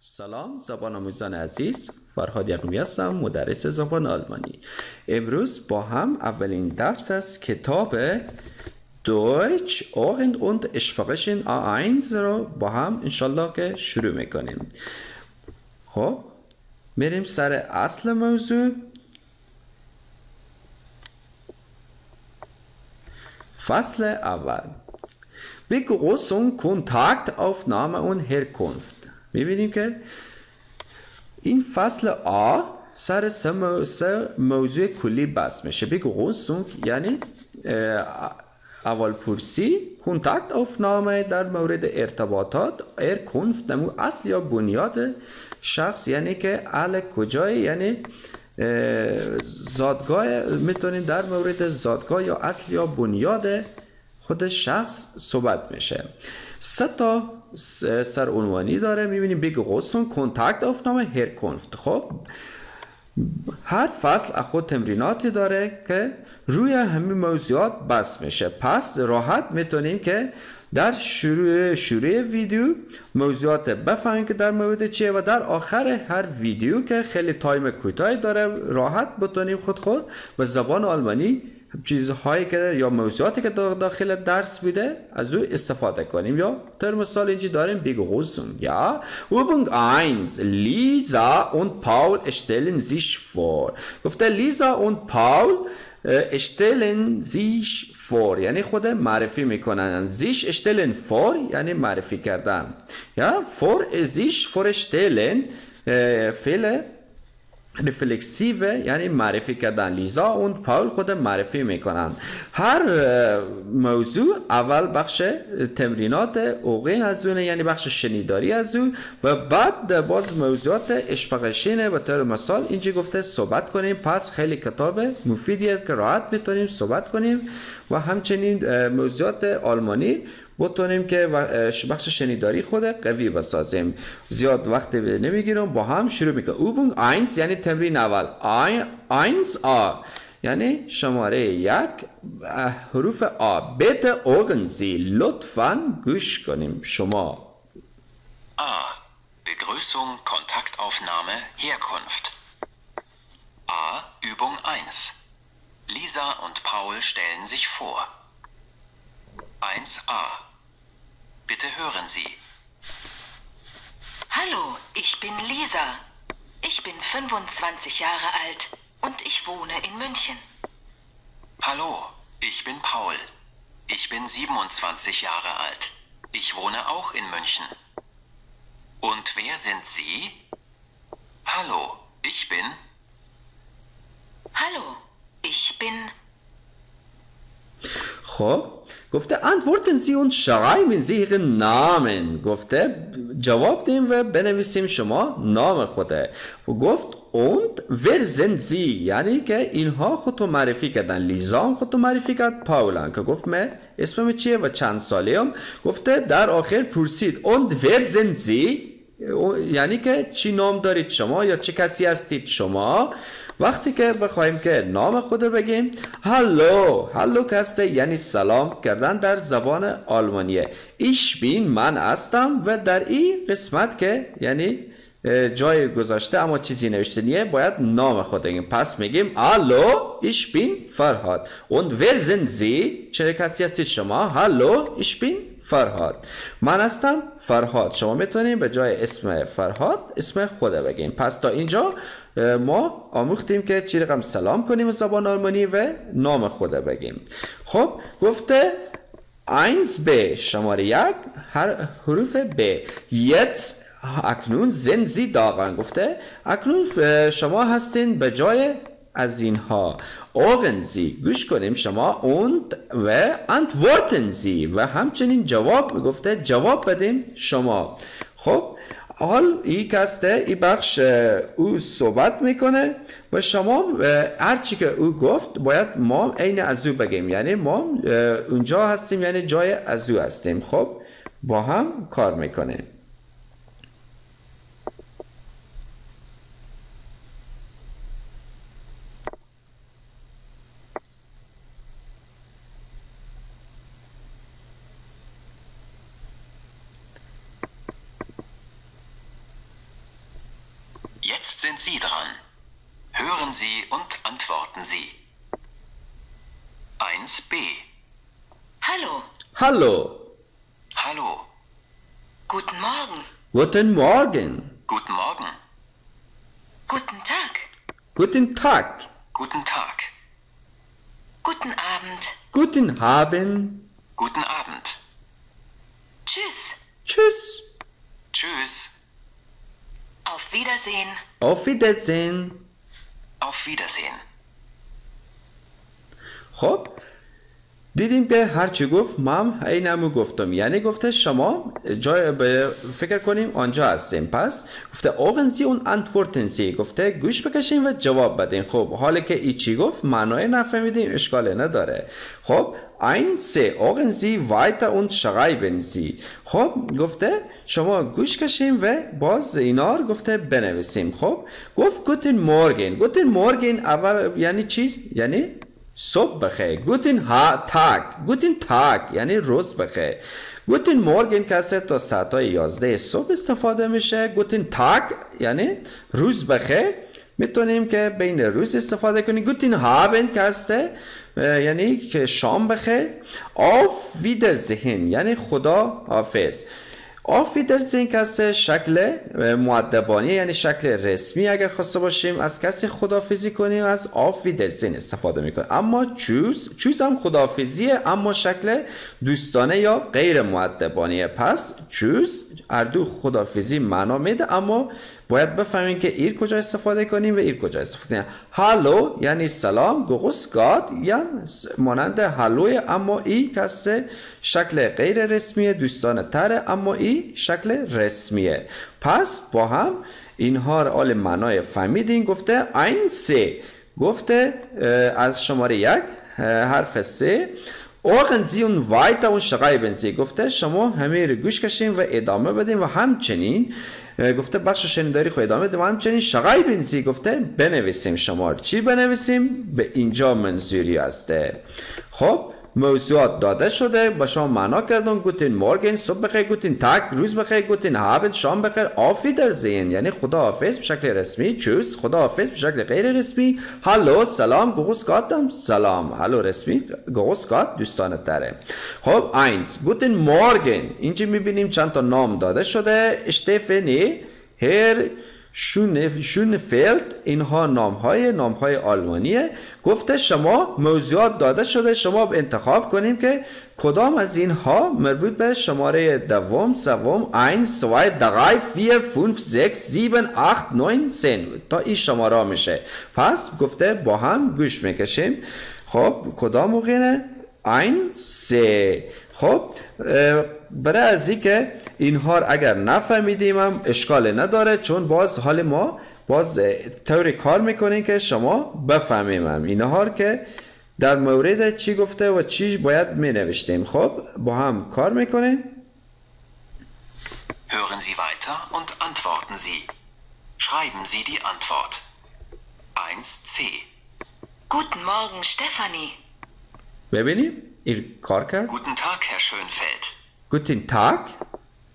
سلام زبان آموزان عزیز، فرهاد یعقوبی هستم، مدرس زبان آلمانی. امروز با هم اولین درس از کتاب Deutsch Hören und Sprechen A1 رو با هم انشالله که شروع میکنیم. خب میریم سر اصل موضوع. فصل اول: Begrüßung, Kontakt, Aufnahme und Herkunft. میبینیم که این فصل آ سر سه موضوع کلی بس میشه. بگوسونگ یعنی اول پرسی، کنتاکت آفنامه در مورد ارتباطات، ارکنفت نمو اصل یا بنیاد شخص، یعنی که اهل کجای، یعنی زادگاه. میتونیم در مورد زادگاه یا اصل یا بنیاد خود شخص صحبت میشه. سه تا سر عنوانی داره. میبینیم بگوسون، کنتاکت آفنامه، هرکنفت. خب هر فصل خود تمریناتی داره که روی همین موضوعات بس میشه. پس راحت میتونیم که در شروع ویدیو موضوعات بفهمیم که در مورد چیه، و در آخر هر ویدیو که خیلی تایم کوتاهی داره راحت بتونیم خود به زبان آلمانی چیزهایی که یا موضوعاتی که داخل درس بوده از او استفاده کنیم. یا در مثال اینجا داریم بگوزون یا Übung 1: Lisa und Paul stellen sich vor. گفته لیزا und Paul stellen sich vor یعنی خود معرفی میکنن. sich stellen vor یعنی معرفی کردن. یا vor sich vorstellen فعل رفلکسیوه یعنی معرفی کردن. لیزا و پاول خود معرفی میکنن. هر موضوع اول بخش تمرینات اوغین از اونه، یعنی بخش شنیداری از اون، و بعد باز موضوعات اشپقشینه. به طور مثال اینجا گفته صحبت کنیم. پس خیلی کتاب مفیدیه که راحت میتونیم صحبت کنیم و همچنین موضوعات آلمانی بتونیم که بخش شنیداری خود قوی بسازیم. زیاد وقت نمیگیرم، با هم شروع میکنم. اوبونگ 1 یعنی تمرین اول. 1 آ یعنی شماره یک، حروف آ. بیت اوغنزی لطفاً گوش کنیم. شما آ. Begrüßung, Kontaktaufnahme, Herkunft. A. Übung 1. Lisa und Paul stellen sich vor. 1a. Bitte hören Sie. Hallo, ich bin Lisa. Ich bin 25 Jahre alt und ich wohne in München. Hallo, ich bin Paul. Ich bin 27 Jahre alt. Ich wohne auch in München. Und wer sind Sie? Hallo, ich bin... Hallo, ich bin... خب گفته antworten Sie und schreiben Sie Ihren Namen. گفته جواب دیم و بنویسیم شما نام خوده. و گفت und wer sind Sie یعنی که اینها خودتو معرفی کردن. لیزا خودتو معرفی کرد، پاولان که گفت من اسمم چیه و چند سالیم. گفته در آخر پرسید und wer sind Sie یعنی که چی نام دارید شما یا چه کسی هستید شما. وقتی که بخوایم که نام خود رو بگیم هلو، هلو کسته یعنی سلام کردن در زبان آلمانیه. ایش بین من هستم. و در این قسمت که یعنی جای گذاشته اما چیزی نوشته نیه باید نام خود بگیم. پس میگیم هلو ایش بین فرهاد. und wer sind Sie چه کسی هستید شما. هلو ایش بین فرهاد، من هستم فرهاد. شما میتونیم به جای اسم فرهاد اسم خوده بگیم. پس تا اینجا ما آموختیم که چی رقم سلام کنیم زبان آلمانی و نام خوده بگیم. خب گفته 1b شماره یک، هر حروف ب. jetzt اکنون sind Sie daran گفته اکنون شما هستین به جای از اینها. اوغن زی گوش کنیم شما und و antworten Sie و همچنین جواب گفته جواب بدیم شما. خب حال ای کسته ای بخش او صحبت میکنه و شما هرچی که او گفت باید ما عین از او بگیم، یعنی ما اونجا هستیم یعنی جای از او هستیم. خب با هم کار میکنه. Jetzt sind Sie dran. Hören Sie und antworten Sie. 1b. Hallo. Hallo. Hallo. Guten Morgen. Guten Morgen. Guten Morgen. Guten Tag. Guten Tag. Guten Tag. Guten Abend. Guten Abend. Guten Abend. Tschüss. Tschüss. Tschüss. Auf Wiedersehen. Auf Wiedersehen. Auf Wiedersehen. خب دیدیم که هرچی گفت من اینم گفتم، یعنی گفته شما جای فکر کنیم آنجا هستیم، پس گفته آغنزی اون انتورتنسی، گفته گوش بکشیم و جواب بدین. خب حالا که ای چی گفت معنای نفهمیدیم اشکاله نداره. خب این سه آغنزی وایتا اون شغای بنزی. خب گفته شما گوش کشیم و باز اینا رو گفته بنویسیم. خب گفت گوتن مورگن. گوتن مورگن اول یعنی چیز؟ یعنی صبح بخیر. گوتن تاک. گوتن تاک یعنی روز بخیر. گوتن مورگن که تا ساعتای 11 صبح استفاده میشه. گوتن تاک یعنی روز بخیر، میتونیم که بین روز استفاده کنیم. گوتن هابن که یعنی که شام بخیر. آف ویدر ذهن یعنی خدا حافظ. آف ویدر ذهن که شکل مؤدبانه یعنی شکل رسمی اگر خواسته باشیم از کسی خداحافظی کنیم از آف ویدر ذهن استفاده میکنیم. اما چوز هم خداحافظیه اما شکل دوستانه یا غیر مؤدبانه. پس چوز اردو خداحافظی معنا میده اما باید بفهمیم که ایر کجا استفاده کنیم و ایر کجا استفاده کنیم. هالو یعنی سلام. گوگوس گاد یعنی مانند هالوی اما ای کسه شکل غیر رسمیه دوستانه تره اما ای شکل رسمیه. پس با هم اینها را آل معنای فهمیدین. گفته این سه گفته از شماره یک حرف سه آقن زی اون وایتا اون شقای بنزی. گفته شما همه رو گوش کشیم و ادامه بدیم و همچنین گفته بخش شنیداری خود ادامه بدیم و همچنین شقای بنزی گفته بنویسیم. شما چی بنویسیم؟ به اینجا منظوری هسته. خب موضوعات داده شده با شما معنا کردن. گوتین مورگن صبح بخیر. گوتین تاک روز بخیر. گوتین هابن شام بخیر. آفی در زین یعنی خداحافظ به شکل رسمی. چوز خداحافظ به شکل غیر رسمی. هالو سلام. گوگوس گاتم سلام. هالو رسمی گوگوس گات دوستانه تره. خب اینس گوتین مورگن اینجا میبینیم چند تا نام داده شده. اشتفانی، هر شونفلد، اینها نام های آلمانیه. گفته شما موضوعات داده شده شما انتخاب کنیم که کدام از اینها مربوط به شماره دوم، سوم، 1 2 3 4 5 6 7 8 9 10 تا این شماره میشه. پس گفته با هم گوش میکشیم. خب کدام وقینه؟ 1 3. خب برای از این که اینها اگر نفهمیدیم هم اشکال نداره چون باز حال ما باز طوری کار میکنیم که شما بفهمیم هم اینها که در مورد چی گفته و چی باید مینوشتیم. خب با هم کار میکنیم. Hören Sie weiter und antworten Sie. Schreiben Sie die Antwort. 1c. Guten Morgen, Stefanie. ببینیم این کار کرد. Guten Tag, Herr Schönfeld. Guten Tag.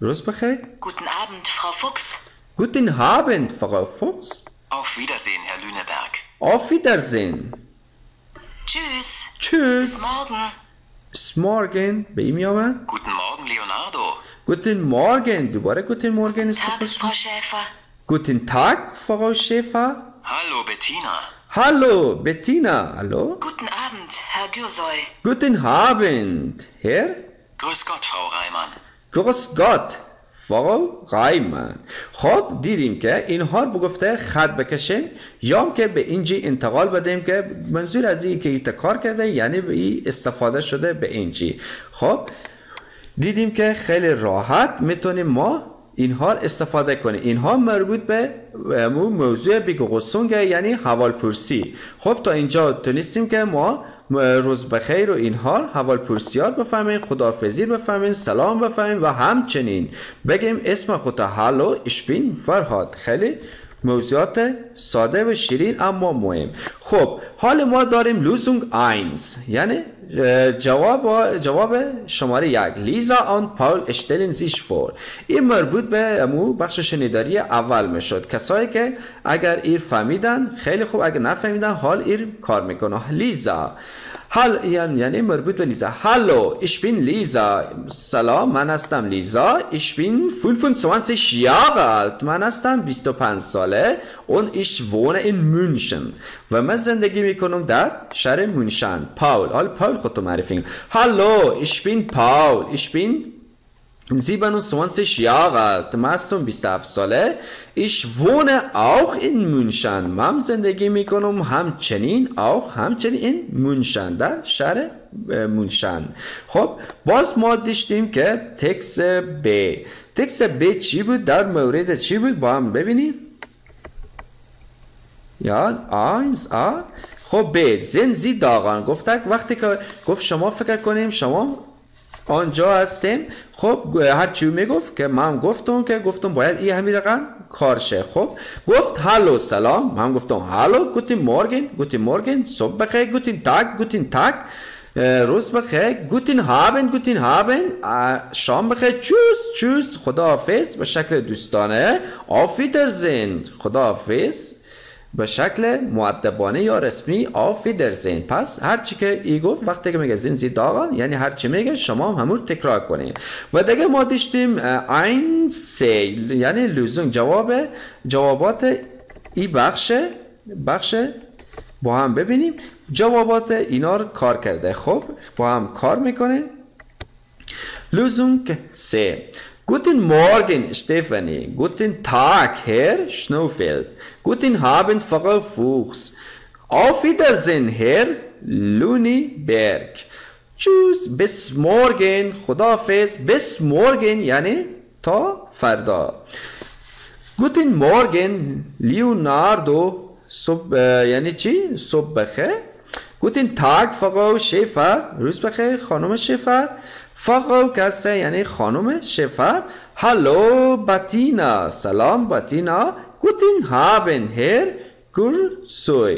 Rost bachai. Guten Abend, Frau Fuchs. Guten Abend, Frau Fuchs. Auf Wiedersehen, Herr Lüneberg. Auf Wiedersehen. Tschüss. Tschüss. Guten Morgen. Bis morgen. Bei ihm ja. Guten Morgen, Leonardo. Guten Morgen. Du warst guten Morgen. Guten Tag, Frau Schäfer. Guten Tag, Frau Schäfer. Hallo, Bettina. Hallo, Bettina. Hallo. Guten Abend, Herr Gürsoy. Guten Abend, Herr. Grüß Gott, Frau Reimann. Grüß Gott, Frau Reimann. خب دیدیم که اینها رو گفته خط بکشیم یا که به اینجی انتقال بدیم که منظور از این که ایتا کار کرده یعنی به این استفاده شده به اینجی. خب دیدیم که خیلی راحت میتونیم ما اینها استفاده کنه. اینها مربوط به موضوع بیگوغسونگه یعنی حوالپرسی. خب تا اینجا تونستیم که ما روز بخیر و اینها حوالپرسیار بفهمین، خداحافظی بفهمین، سلام بفهمین و همچنین بگیم اسم خود. هالو اشبین فرهاد. خیلی موضوعات ساده و شیرین اما مهم. خب حال ما داریم لوزونگ اینس، یعنی جواب شماره یک. لیزا آن پاول اشتلین زیش فور. این مربوط به بخش شنیداری اول میشد، کسایی که اگر ایر فهمیدن خیلی خوب، اگر نفهمیدن حال ایر کار میکنه. لیزا حال یعنی مربوط به لیزا. هالو ایش بین لیزا، سلام من هستم لیزا. ایش بین 25 Jahre alt، من هستم 25 ساله. اون ایش wohne in München و من زندگی میکنم در شهر مونشن. پاول، حال پاول خودتو معرفی کن. هالو ایش بین پاول، ایش بین 27 Jahre alt، من هستم 27 ساله. Ich wohne auch in München، من زندگی میکنم همچنین in München، در شهر مونشن. خب باز ما داشتیم که تکس B. تکس B چی بود؟ در مورد چی بود؟ با هم ببینیم. یا آینز آ. خب B زنزی داغان گفتک، وقتی که گفت شما فکر کنیم شما آنجا هستیم. خب هرچی میگفت که من گفتم باید این همین رقم کار شه. خب گفت هالو سلام، من گفتم هالو گوتین مورگن، صبح بخیر، گوتین تاگ، روز بخیر، گوتین هابن، شام بخیر، چوز خدا حافظ به شکل دوستانه، آفیدرزین خدا حافظ به شکل مؤدبانه یا رسمی، آفی در زین. پس هرچی که ای گفت وقتی که میگه زین زی داغان، یعنی هرچی میگه شما هم همون تکرار کنید. و دیگه ما داشتیم این سه، یعنی لزوم جوابات ای بخش با هم ببینیم. جوابات اینا رو کار کرده، خب با هم کار میکنه. لزوم سه. Guten Morgen, Stefanie. Guten Tag, Herr Schönfeld. Guten Abend, Frau Fuchs. Auf Wiedersehen, Herr Lüneberg. Tschüss, bis morgen. Khudafiz, bis morgen, yani ta farda. Guten Morgen, Leonardo. Yani chi? Sob bakhe. Guten Tag, Frau Schäfer. Rus bakhe, Khanum Schäfer. فقو کسته یعنی خانم شفر. هالو بتینا، سلام بتینا. گوتین هابن هر گرسوی،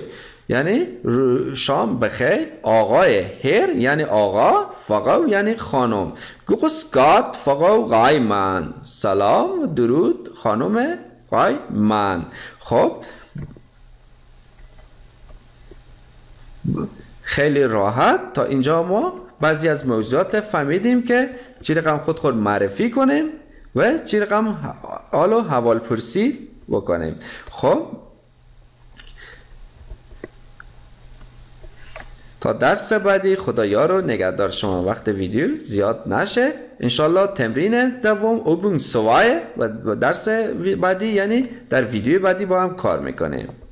یعنی شام بخیر. آقای هر یعنی آقا، فقو یعنی خانم. گوسکات فقو غایمن، سلام درود خانم غایمن. خب خیلی راحت تا اینجا ما بعضی از موضوعات فهمیدیم که چی رقم خود معرفی کنیم و چی رقم حال و حوال پرسی بکنیم. خب تا درس بعدی خدایارو نگهدار شما. وقت ویدیو زیاد نشه انشالله. تمرین دوم اوبون سوای و درس بعدی یعنی در ویدیو بعدی با هم کار میکنیم.